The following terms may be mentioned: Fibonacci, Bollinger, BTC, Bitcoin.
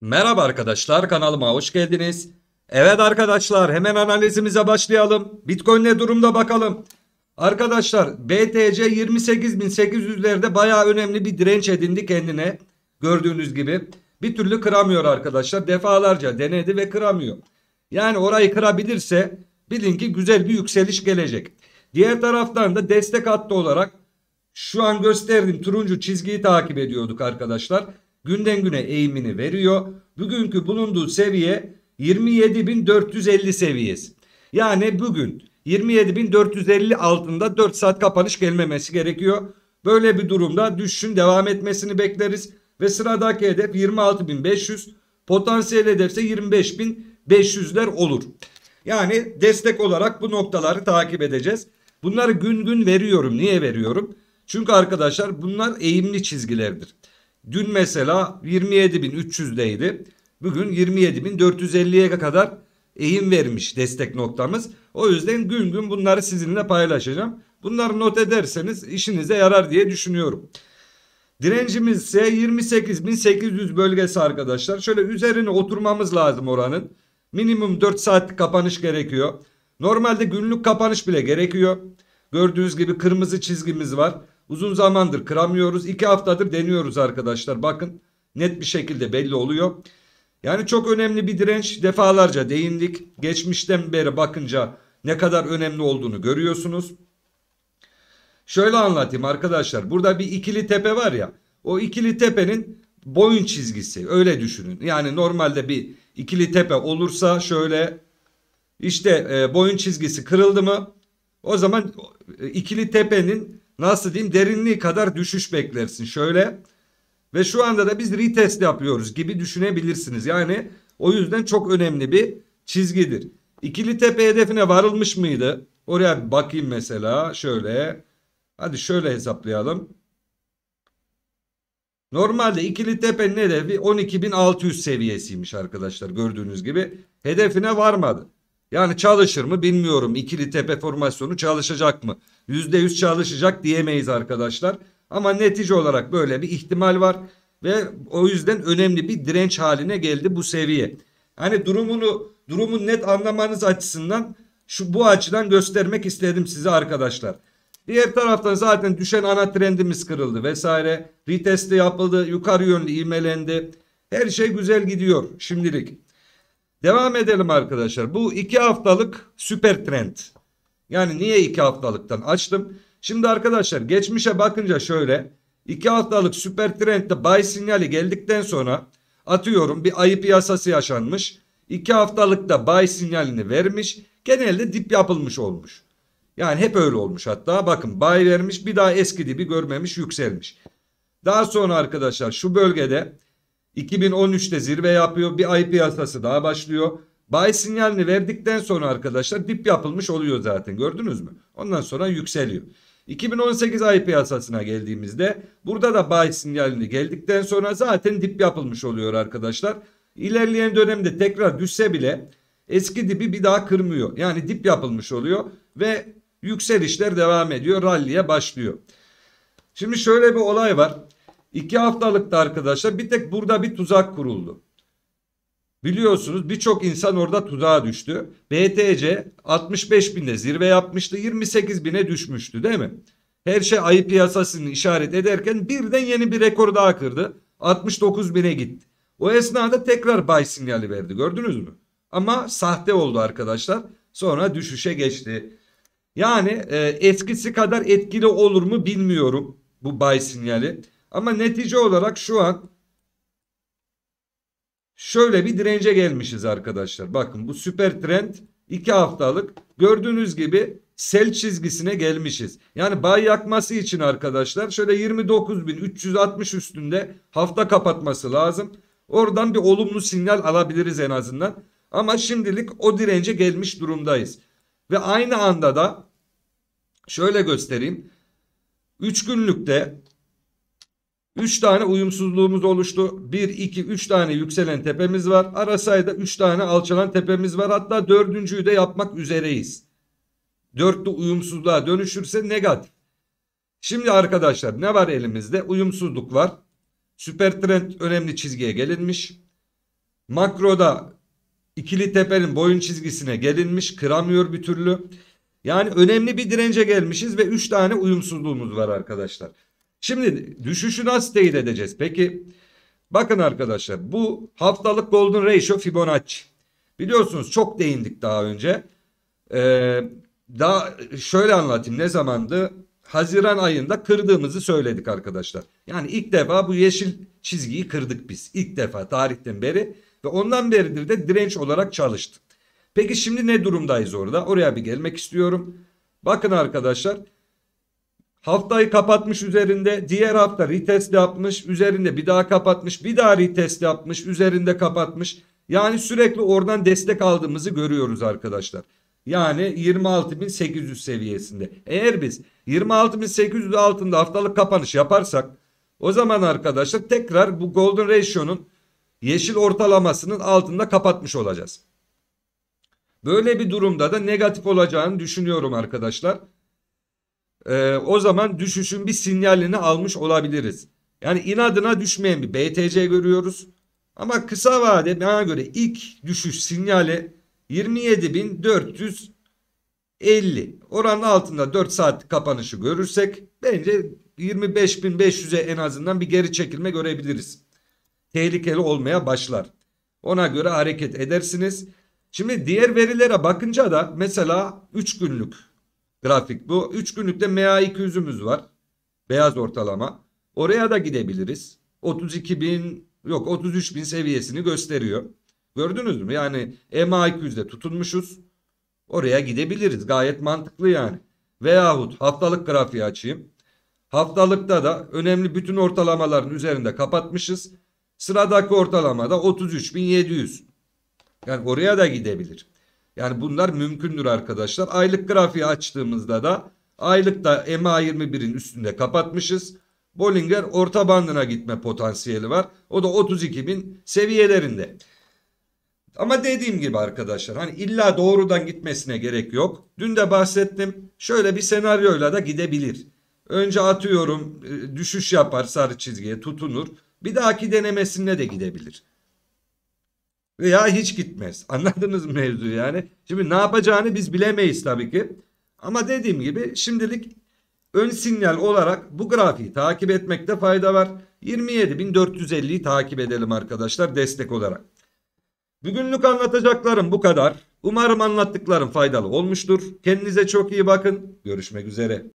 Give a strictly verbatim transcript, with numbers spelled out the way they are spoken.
Merhaba arkadaşlar, kanalıma hoş geldiniz. Evet arkadaşlar, hemen analizimize başlayalım. Bitcoin ne durumda bakalım. Arkadaşlar B T C yirmi sekiz bin sekiz yüzlerde bayağı önemli bir direnç edindi kendine. Gördüğünüz gibi bir türlü kıramıyor arkadaşlar. Defalarca denedi ve kıramıyor. Yani orayı kırabilirse bilin ki güzel bir yükseliş gelecek. Diğer taraftan da destek hattı olarak şu an gösterdiğim turuncu çizgiyi takip ediyorduk arkadaşlar. Günden güne eğimini veriyor. Bugünkü bulunduğu seviye yirmi yedi bin dört yüz elli seviyesi. Yani bugün yirmi yedi bin dört yüz elli altında dört saat kapanış gelmemesi gerekiyor. Böyle bir durumda düşüşün devam etmesini bekleriz. Ve sıradaki hedef yirmi altı bin beş yüz, potansiyel hedefse yirmi beş bin beş yüzler olur. Yani destek olarak bu noktaları takip edeceğiz. Bunları gün gün veriyorum. Niye veriyorum? Çünkü arkadaşlar bunlar eğimli çizgilerdir. Dün mesela yirmi yedi bin üç yüzdeydi. Bugün yirmi yedi bin dört yüz elliye kadar eğim vermiş destek noktamız. O yüzden gün gün bunları sizinle paylaşacağım. Bunları not ederseniz işinize yarar diye düşünüyorum. Direncimiz ise yirmi sekiz bin sekiz yüz bölgesi arkadaşlar. Şöyle üzerine oturmamız lazım oranın. Minimum dört saatlik kapanış gerekiyor. Normalde günlük kapanış bile gerekiyor. Gördüğünüz gibi kırmızı çizgimiz var. Uzun zamandır kıramıyoruz. iki haftadır deniyoruz arkadaşlar. Bakın net bir şekilde belli oluyor. Yani çok önemli bir direnç. Defalarca değindik. Geçmişten beri bakınca ne kadar önemli olduğunu görüyorsunuz. Şöyle anlatayım arkadaşlar. Burada bir ikili tepe var ya. O ikili tepenin boyun çizgisi. Öyle düşünün. Yani normalde bir ikili tepe olursa şöyle işte e, boyun çizgisi kırıldı mı? O zaman e, ikili tepenin nasıl diyeyim derinliği kadar düşüş beklersin. Şöyle ve şu anda da biz retest yapıyoruz gibi düşünebilirsiniz. Yani o yüzden çok önemli bir çizgidir. İkili tepe hedefine varılmış mıydı? Oraya bir bakayım mesela şöyle. Hadi şöyle hesaplayalım. Normalde ikili tepenin hedefi on iki bin altı yüz seviyesiymiş arkadaşlar, gördüğünüz gibi. Hedefine varmadı. Yani çalışır mı bilmiyorum. İkili tepe formasyonu çalışacak mı? yüzde yüz çalışacak diyemeyiz arkadaşlar. Ama netice olarak böyle bir ihtimal var. Ve o yüzden önemli bir direnç haline geldi bu seviye. Hani durumunu durumu net anlamanız açısından şu bu açıdan göstermek istedim size arkadaşlar. Diğer taraftan zaten düşen ana trendimiz kırıldı vesaire. Retest yapıldı. Yukarı yönlü ivmelendi. Her şey güzel gidiyor şimdilik. Devam edelim arkadaşlar. Bu iki haftalık süper trend. Yani niye iki haftalıktan açtım? Şimdi arkadaşlar geçmişe bakınca şöyle. iki haftalık süper trendde buy sinyali geldikten sonra atıyorum bir ayı piyasası yaşanmış. iki haftalıkta buy sinyalini vermiş. Genelde dip yapılmış olmuş. Yani hep öyle olmuş hatta. Bakın buy vermiş, bir daha eski dibi görmemiş, yükselmiş. Daha sonra arkadaşlar şu bölgede iki bin on üçte zirve yapıyor. Bir ay piyasası daha başlıyor. Buy sinyalini verdikten sonra arkadaşlar dip yapılmış oluyor zaten. Gördünüz mü? Ondan sonra yükseliyor. iki bin on sekiz ay piyasasına geldiğimizde burada da buy sinyalini geldikten sonra zaten dip yapılmış oluyor arkadaşlar. İlerleyen dönemde tekrar düşse bile eski dibi bir daha kırmıyor. Yani dip yapılmış oluyor ve yükselişler devam ediyor. Rally'ye başlıyor. Şimdi şöyle bir olay var. iki haftalıkta arkadaşlar bir tek burada bir tuzak kuruldu. Biliyorsunuz birçok insan orada tuzağa düştü. B T C altmış beş binde zirve yapmıştı. yirmi sekiz bine düşmüştü değil mi? Her şey ayı piyasasını işaret ederken birden yeni bir rekor daha kırdı. altmış dokuz bine gitti. O esnada tekrar buy sinyali verdi. Gördünüz mü? Ama sahte oldu arkadaşlar. Sonra düşüşe geçti. Yani e, eskisi kadar etkili olur mu bilmiyorum bu buy sinyali. Ama netice olarak şu an şöyle bir dirence gelmişiz arkadaşlar. Bakın bu süper trend iki haftalık. Gördüğünüz gibi sell çizgisine gelmişiz. Yani buy yakması için arkadaşlar şöyle yirmi dokuz bin üç yüz altmış üstünde hafta kapatması lazım. Oradan bir olumlu sinyal alabiliriz en azından. Ama şimdilik o dirence gelmiş durumdayız. Ve aynı anda da şöyle göstereyim. üç günlükte üç tane uyumsuzluğumuz oluştu. bir, iki, üç tane yükselen tepemiz var. Ara sayıda üç tane alçalan tepemiz var. Hatta dördüncüyü de yapmak üzereyiz. dörtte uyumsuzluğa dönüşürse negatif. Şimdi arkadaşlar ne var elimizde? Uyumsuzluk var. Süper trend önemli çizgiye gelinmiş. Makroda ikili tepenin boyun çizgisine gelinmiş, kıramıyor bir türlü. Yani önemli bir dirence gelmişiz ve üç tane uyumsuzluğumuz var arkadaşlar. Şimdi düşüşü nasıl teyit edeceğiz? Peki bakın arkadaşlar, bu haftalık golden ratio Fibonacci. Biliyorsunuz çok değindik daha önce. Ee, daha şöyle anlatayım, ne zamandı? Haziran ayında kırdığımızı söyledik arkadaşlar. Yani ilk defa bu yeşil çizgiyi kırdık biz. İlk defa tarihten beri ve ondan beridir de direnç olarak çalıştık. Peki şimdi ne durumdayız orada? Oraya bir gelmek istiyorum. Bakın arkadaşlar, haftayı kapatmış üzerinde, diğer hafta retest yapmış, üzerinde bir daha kapatmış, bir daha retest yapmış, üzerinde kapatmış. Yani sürekli oradan destek aldığımızı görüyoruz arkadaşlar. Yani yirmi altı bin sekiz yüz seviyesinde. Eğer biz yirmi altı bin sekiz yüz altında haftalık kapanış yaparsak, o zaman arkadaşlar tekrar bu golden ratio'nun yeşil ortalamasının altında kapatmış olacağız. Böyle bir durumda da negatif olacağını düşünüyorum arkadaşlar. Ee, o zaman düşüşün bir sinyalini almış olabiliriz. Yani inadına düşmeyen bir B T C görüyoruz. Ama kısa vade bana göre ilk düşüş sinyali yirmi yedi bin dört yüz elli. Oranın altında dört saatlik kapanışı görürsek bence yirmi beş bin beş yüz'e en azından bir geri çekilme görebiliriz. Tehlikeli olmaya başlar. Ona göre hareket edersiniz. Şimdi diğer verilere bakınca da mesela üç günlük grafik bu. üç günlükte M A iki yüz'ümüz var. Beyaz ortalama. Oraya da gidebiliriz. otuz iki bin yok otuz üç bin seviyesini gösteriyor. Gördünüz mü? Yani M A iki yüz'de tutunmuşuz. Oraya gidebiliriz. Gayet mantıklı yani. Veyahut haftalık grafiği açayım. Haftalıkta da önemli bütün ortalamaların üzerinde kapatmışız. Sıradaki ortalamada otuz üç bin yedi yüz. Yani oraya da gidebilir. Yani bunlar mümkündür arkadaşlar. Aylık grafiği açtığımızda da aylıkta M A yirmi bir'in üstünde kapatmışız. Bollinger orta bandına gitme potansiyeli var. O da otuz iki bin seviyelerinde. Ama dediğim gibi arkadaşlar, hani illa doğrudan gitmesine gerek yok. Dün de bahsettim. Şöyle bir senaryoyla da gidebilir. Önce atıyorum düşüş yapar, sarı çizgiye tutunur. Bir dahaki denemesine de gidebilir. Veya hiç gitmez. Anladınız mı mevzuyu yani? Şimdi ne yapacağını biz bilemeyiz tabii ki. Ama dediğim gibi şimdilik ön sinyal olarak bu grafiği takip etmekte fayda var. yirmi yedi bin dört yüz elli'yi takip edelim arkadaşlar destek olarak. Bugünlük anlatacaklarım bu kadar. Umarım anlattıklarım faydalı olmuştur. Kendinize çok iyi bakın. Görüşmek üzere.